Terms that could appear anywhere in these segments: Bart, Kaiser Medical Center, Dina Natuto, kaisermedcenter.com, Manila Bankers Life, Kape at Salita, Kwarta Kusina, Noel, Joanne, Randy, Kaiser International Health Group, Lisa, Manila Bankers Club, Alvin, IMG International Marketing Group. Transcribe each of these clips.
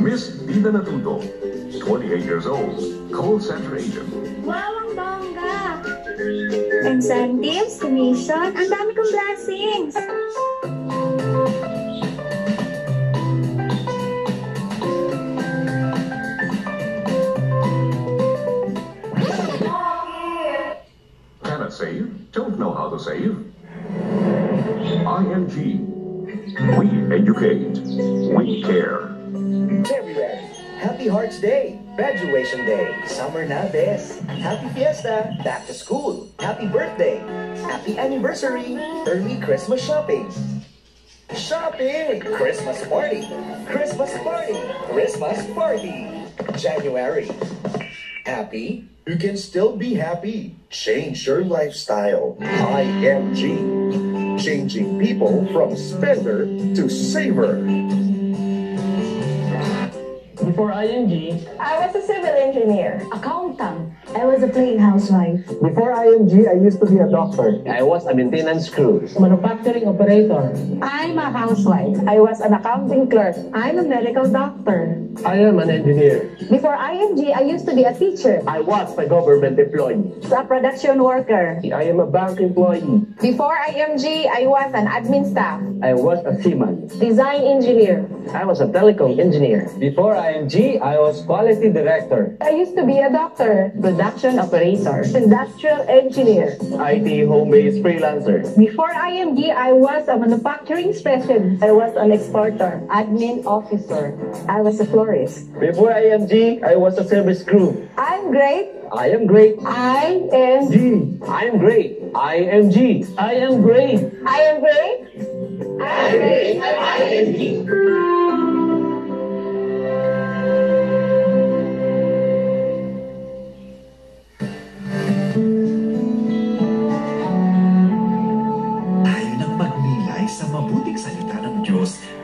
Miss Dina Natuto, 28 years old, call center agent. Wow, ang bongga! Incentives, commission, ang dami kong blessings! Cannot save? Don't know how to save? IMG. We educate. We care. February, Happy Hearts Day, Graduation Day, Summer Naves, Happy Fiesta, Back to School, Happy Birthday, Happy Anniversary, Early Christmas Shopping, Shopping, Christmas Party, Christmas Party, Christmas Party, January. Happy? You can still be happy. Change your lifestyle. IMG. Changing people from spender to saver. Before IMG, I was a civil engineer, accountant. I was a plain housewife. Before IMG, I used to be a doctor. I was a maintenance crew, manufacturing operator. I'm a housewife. I was an accounting clerk. I'm a medical doctor. I am an engineer. Before IMG, I used to be a teacher. I was a government employee. A production worker. I am a bank employee. Before IMG, I was an admin staff. I was a seaman. Design engineer. I was a telecom engineer. Before IMG, I was quality director. I used to be a doctor, production operator, industrial engineer, IT home-based freelancer. Before IMG, I was a manufacturing specialist. I was an exporter, admin officer. I was a florist. Before IMG, I was a service crew. I'm great. I am great. I am G. I am great. I am G. I am great. I am great. I am great. I am G.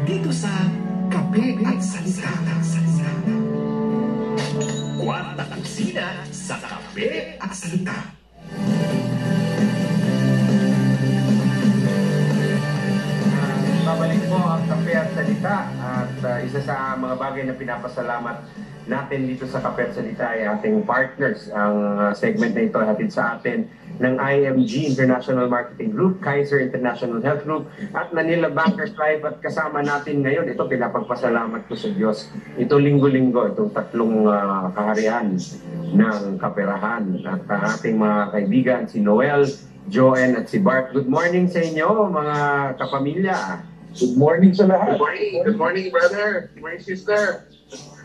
Dito sa Kape at Salita. Kwarta Kusina sa Kape at Salita. Babalik po ang Kape at Salita at isa sa mga bagay na pinapasalamat natin dito sa Kape at Salita ay ating partners. Ang segment na ito hatid sa atin ng IMG International Marketing Group, Kaiser International Health Group, at Manila Bankers Club. At kasama natin ngayon, ito pinapagpasalamat ko sa Diyos. Ito linggo-linggo, itong tatlong kaharian ng kaperahan. At ating mga kaibigan, si Noel, Joanne, at si Bart. Good morning sa inyo, mga kapamilya. Good morning sa lahat. Good morning. Good morning, brother. Good morning, sister.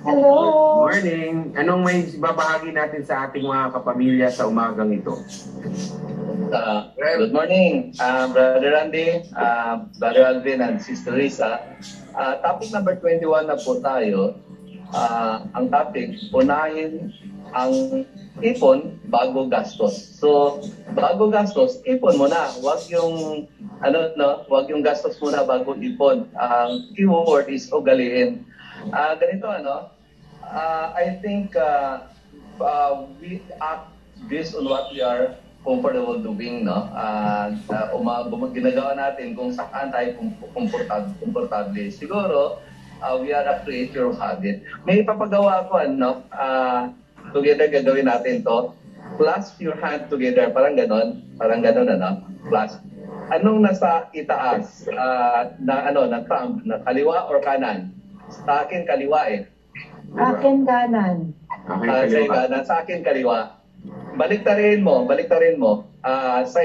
Hello! Good morning! Anong may babahagi natin sa ating mga kapamilya sa umagang ito? Good morning, Brother Randy, Brother Alvin, and Sister Lisa. Topic number 21 na po tayo. Ang topic, punahin ang ipon bago gastos. So, bago gastos, ipon muna. Huwag yung, huwag yung gastos muna bago ipon. Ang keyword is ugaliin. Ganito, I think we act based on what we are comfortable doing, no? Ginagawa natin kung saan tayo komportable. Siguro, we are a creature of habit. May ipapagawa ko, together gagawin natin to. Clasp your hand together, parang ganon, clasp. Anong nasa itaas, na thumb, na kaliwa or kanan? Sa akin kaliwa eh. Akin kanan. Sa akin kaliwa. Baliktarin mo. Sa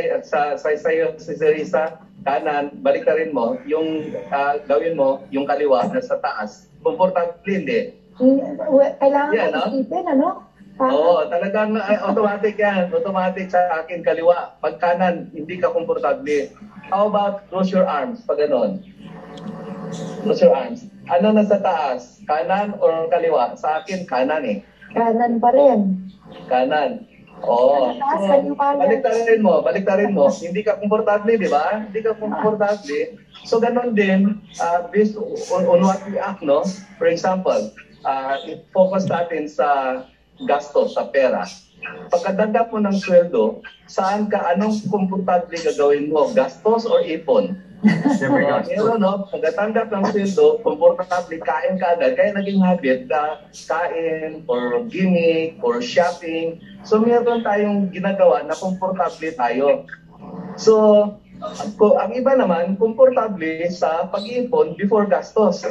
Risa, kanan, baliktarin mo. Yung gawin mo, yung kaliwa na sa taas. Comfortable hindi. Kailangan isipin, Oo, talagang automatic yan. Automatic sa akin kaliwa. Pag kanan, hindi ka comfortable. How about cross your arms? Pag ganon. Cross your arms. Ano nasa taas? Kanan or kaliwa? Sa akin, kanan eh. Kanan pa rin. Kanan. Oo. Baliktarin mo. Hindi ka komportable, di ba? Hindi ka komportable. So, ganun din, based on what we act, no? For example, focus natin sa gastos, sa pera. Pagkatanggap mo ng sweldo, anong komportable gagawin mo? Gastos or ipon? Yun ano, pagkatanggap ng sweldo, komportable, kain ka agad. Kaya naging habit na kain or gimmick or shopping. So meron tayong ginagawa na komportable tayo. So ang iba naman, komportable sa pag-iipon before gastos.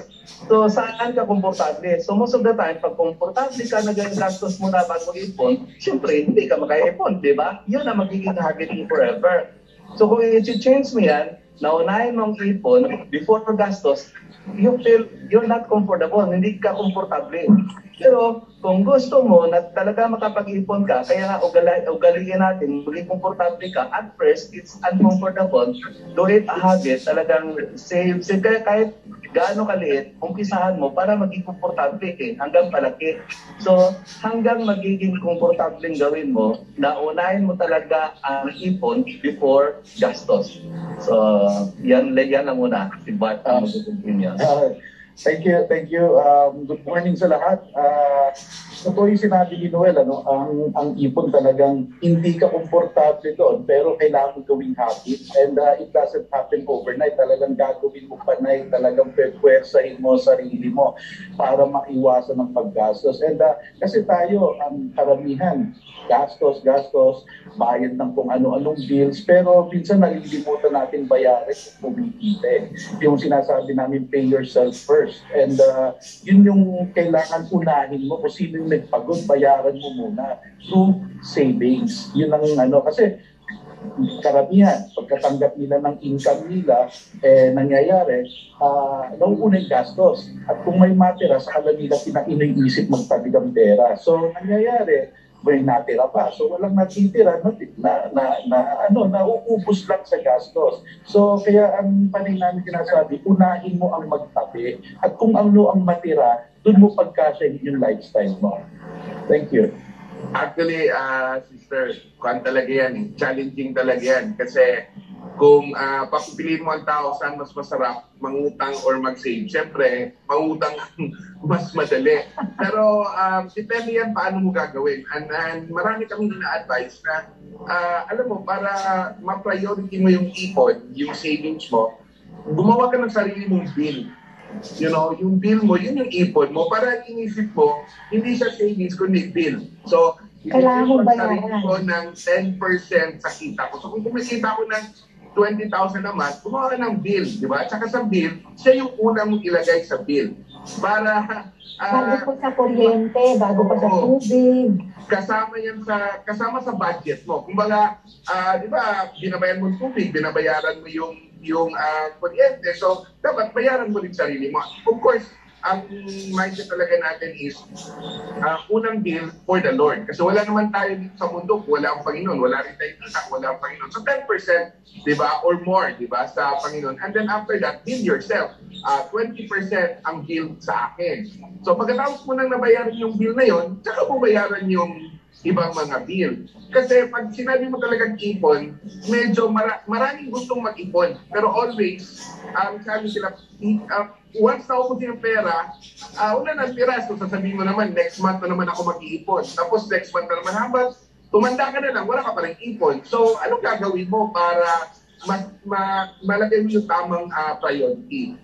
So saan ka komportable? So most of the time, pag komportable ka, nag-gastos muna bago ipon, syempre hindi ka makaipon, di ba? Yun ang magiging habit mo forever. So kung i-change mo yan, naunahin mong ipon before gastos, you feel you're not comfortable, hindi ka komportable. Pero kung gusto mo na talaga makapag-ipon ka, kaya nga ugaliin natin, maging komportable ka. At first, it's uncomfortable. Do it a habit, talagang save. Kaya kahit gaano kaliit, umpisahan mo para maging komportable eh, hanggang palaki. So hanggang magiging komportable gawin mo, naunahin mo talaga ang ipon before gastos. So yan na muna. Si Bart ang magkukumpin yan. Thank you. Good morning sa lahat. Totoo yung sinabi ni Noel, ano, ang ipon talagang hindi ka komportable doon, pero kailangan gawing habit. And it doesn't happen overnight. Talagang gagawin mo panay, talagang pwersahin mo sarili mo para maiwasan ang paggastos. And kasi tayo, ang karamihan, gastos, bayad ng kung ano-anong bills, pero minsan nalilimutan natin bayarin kung kumikita. Yung sinasabi namin, pay yourself first. And yun yung kailangan unahin mo kung sino yung nagpagod, bayaran mo muna through savings. Yun ang kasi karamihan, pagkatanggap nila ng income nila, nangyayari, nauuna yung gastos. At kung may matira, sakala nila pinainisip magtabi ng pera. So nangyayari, may natira pa. So walang natitira nauubos lang sa gastos. So kaya ang panig namin sinasabi, unahin mo ang magtabi at kung ano ang matira, doon mo pagkasyahin yung lifestyle mo. Thank you. Actually, sister, kung talaga yan, challenging talaga yan. Kasi kung papipiliin mo ang tao saan mas masarap, mangutang or mag-save, siyempre, mangutang mas madali. Pero depende yan paano mo gagawin. And marami kaming na-advise na, alam mo, para ma-priority mo yung ipon, yung savings mo, gumawa ka ng sarili mong bill. You know, yung bill mo, yun yung ipon mo. Para inisip mo, hindi siya savings, kundi bill. So, kailangan mo bayaran ko ng 10% sa kita ko. So, kung kumikita ko ng 20,000 a month, gumawa ng bill, di ba? Tsaka sa bill, siya yung una mong ilagay sa bill. Para bago pa sa kuryente, bago pa sa tubig. Kasama yan kasama sa budget mo. Kumbaga, di ba, binabayaran mo yung tubig, binabayaran mo yung kuryente. So, dapat bayaran mo rin sarili mo. Of course, ang mindset talaga natin is unang bill for the Lord. Kasi wala naman tayo sa mundo, wala ang Panginoon, wala rin tayo kita, wala ang Panginoon. So 10%, di ba, or more, di ba, sa Panginoon. And then after that, bill yourself. 20% ang bill sa akin. So pagkatapos mo nang nabayaran yung bill na yun, tsaka mo bayaran yung ibang mga bill. Kasi pag sinabi mo talagang ipon, medyo maraming gustong mag-ipon. Pero always, sabi sila, once naubusin yung pera, wala na ang piras. So sasabihin mo naman, next month na naman ako mag-iipon. Tapos next month na naman, habang tumanda ka na lang, wala ka pa ng ipon. So anong gagawin mo para malagay mo yung tamang priority?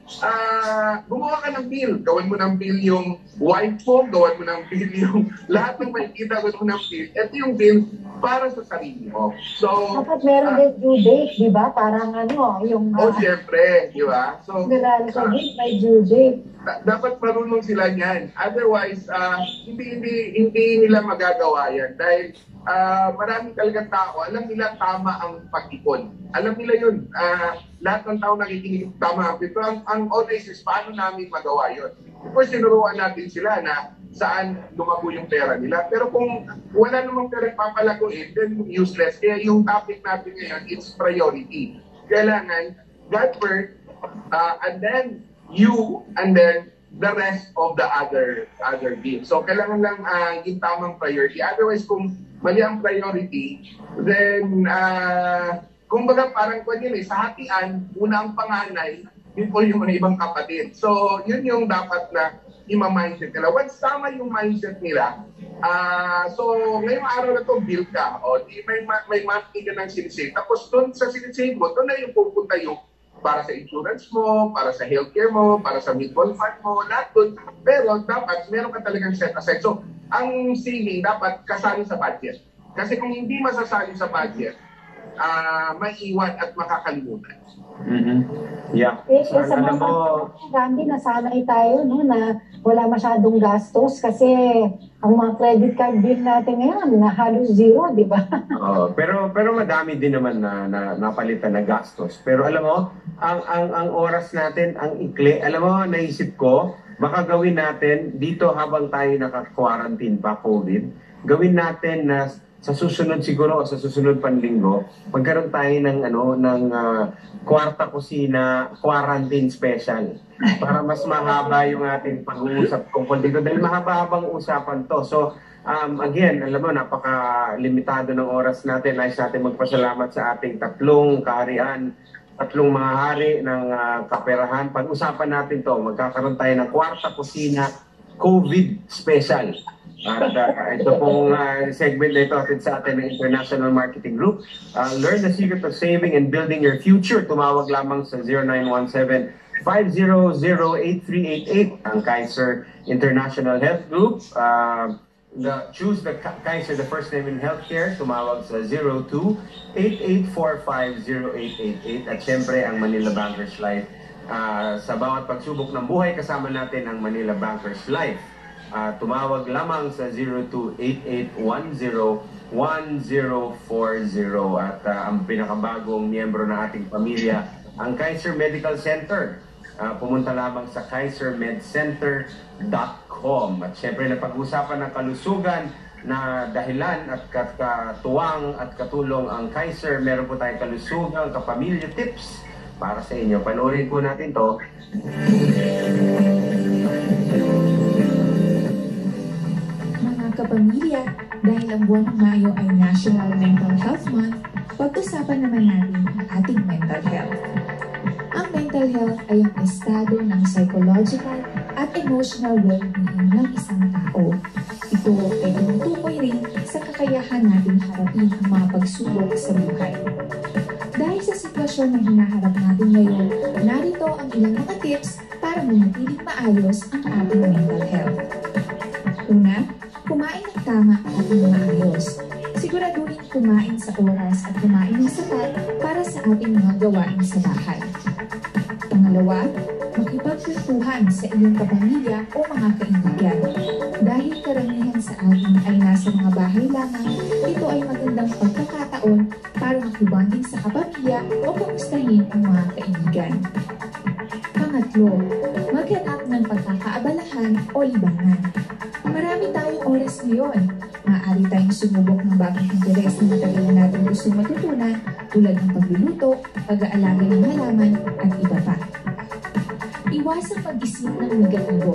Gumawa ka ng bill. Gawin mo ng bill yung wife mo, gawin mo ng bill yung lahat ng makikita, gawin mo ng bill. Ito yung bill para sa sarili mo. So, dapat meron din due date, di ba? Parang yung... siyempre, di ba? So, may due date. Dapat marunong sila niyan. Otherwise, hindi nila magagawa yan. Dahil maraming talagang tao, alam nila tama ang pag-ipon. Alam nila yun. Lahat ng tao nakikinig tama. Pero ang always is, paano namin magawa yun? Of course, sinuruan natin sila na saan lumago yung pera nila. Pero kung wala namang pera papalaguin, then useless. Kaya yung topic natin ngayon, it's priority. Kailangan God first, and then you, and then the rest of the other bills. So kailangan lang yung tamang priority. Otherwise, kung mali ang priority, then kumbaga parang yun sa hatian, una ang panganay, before yung mga ibang kapatid. So yun yung dapat na ima-mindset nila. Once tama yung mindset nila, so ngayong araw na to, bill ka, o di may monthly ka ng sinisave. Tapos doon sa sinisave mo, doon na yung pupunta yung para sa insurance mo, para sa healthcare mo, para sa mutual fund mo, not good. Pero dapat meron ka talagang set aside. So, ang saving dapat kasali sa budget. Kasi kung hindi masasali sa budget, maiwan at makakalimutan. Mm-hmm. Yeah. Eh, sa mga Randy, nasanay tayo no, na wala masyadong gastos kasi ang mga credit card bill natin ngayon na halos zero, di ba? Pero madami din naman na napalitan na gastos. Pero alam mo, ang oras natin, ang ikli, alam mo, naisip ko, baka gawin natin dito habang tayo naka-quarantine pa COVID, gawin natin na sa susunod siguro o sa susunod panlinggo, magkaroon tayo ng kwarta kusina quarantine special para mas mahaba yung ating pag-uusap tungkol dito dahil mahaba-habang usapan to. So again, alam mo, napaka-limitado ng oras natin. Nais natin magpasalamat sa ating tatlong kaharian, tatlong mga hari ng kaperahan. Pag-usapan natin to, magkakaroon tayo ng kwarta kusina COVID special. Ito pong segment na ito atin sa atin ng International Marketing Group. Learn the secret of saving and building your future. Tumawag lamang sa 0917-500-8388 ang Kaiser International Health Group. Choose the Kaiser, the first name in healthcare. Tumawag sa 02-8845-0888. At syempre ang Manila Bankers Life. Sa bawat pagsubok ng buhay, kasama natin ang Manila Bankers Life. Tumawag lamang sa 0288101040 at ang pinakabagong miyembro ng ating pamilya, ang Kaiser Medical Center. Pumunta lamang sa kaisermedcenter.com. At syempre na pag-usapan ng kalusugan na dahilan at katuwang at katulong ang Kaiser. Meron po tayong kalusugan, kapamilya tips para sa inyo. Panoorin po natin to. Kapamilya, dahil ang buwan ng Mayo ay National Mental Health Month, pag-usapan naman natin ang ating mental health. Ang mental health ay ang estado ng psychological at emotional well-being ng isang tao. Ito ay tumutukoy rin sa kakayahan nating harapin ang mga pagsubok sa buhay. Dahil sa sitwasyon na hinaharap natin ngayon, narito ang ilang mga tips para manatiling maayos ang ating mental health. Una, kumain ng tama at maayos. Siguraduhin kumain sa oras at kumain ng sapat para sa ating mga gawain sa bahay. Pangalawa, makipagkwentuhan sa iyong kapamilya o mga kaibigan. Dahil karamihan sa atin ay nasa mga bahay lamang, ito ay magandang pagkakataon para makibanding sa kapamilya o kamustahin ang mga kaibigan. Pangatlo, maghanap ng pagkakaabalahan o libangan. Marami tayong oras ngayon. Maaari tayong sumubok ng bagong interes na matagal natin gusto matutunan tulad ng pagluluto, pag-aalaga ng halaman, at iba pa. Iwasang mag-isip ng negatibo.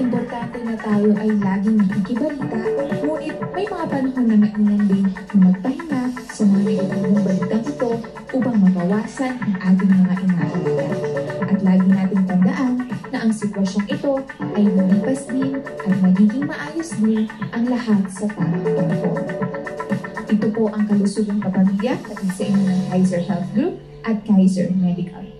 Importante na tayo ay laging nakikibalita, ngunit may mga panahon na mainam din na magpahinga sa mga negatibong balitang ito upang mabawasan ang ating mga inaalala. At lagi nating tandaan na ang sitwasyong ito ay lumipas din at magiging maayos din ang lahat sa tamang tempo. Ito po ang kalusugang kapamilya pati sa inyo ng Kaiser Health Group at Kaiser Medical.